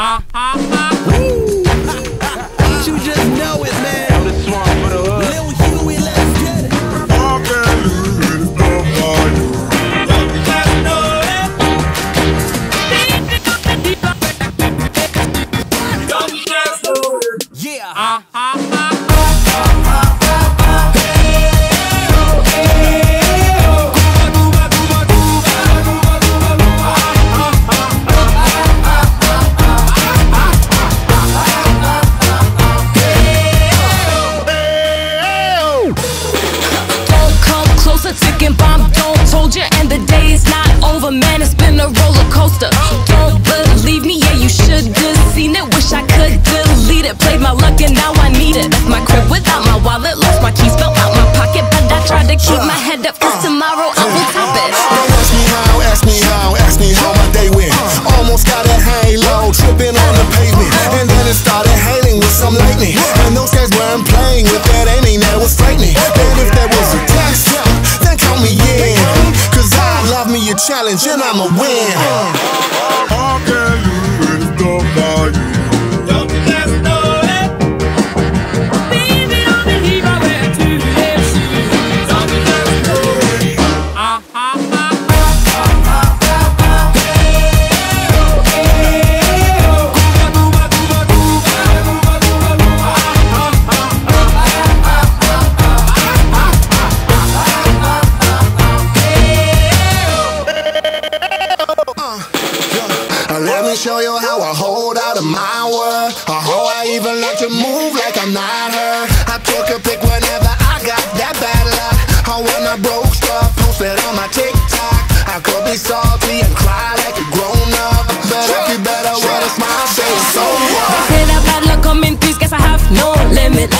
Don't you just know it, man? Lil Huey, let's get it. Yeah. Ticking bomb, don't told you, and the day is not over, man. It's been a roller coaster. Don't believe me, yeah, you should've seen it. Wish I could delete it. Played my luck and now I need it. Left my crib without my wallet, lost my keys, fell out my pocket, but I tried to keep my head up, cause tomorrow I will top it. Don't ask me how, ask me how my day went. Almost got a halo, tripping on the pavement, and then it started hailing with some lightning. And those guys weren't playing with that ending that was frightening. And if that was a test, challenge and I'ma win. How can you with the value? Don't you just know it? Baby, don't believe I went to live. Don't you just know it? Let me show you how I hold out of my word. Oh, I even let you move like I'm not her. I took a pic whenever I got that bad luck. Oh, when I broke stuff, posted on my TikTok. I could be salty and cry like a grown up, but I feel better when it's my face. So what? I said I bad luck, I'm in peace, guess I have no limit.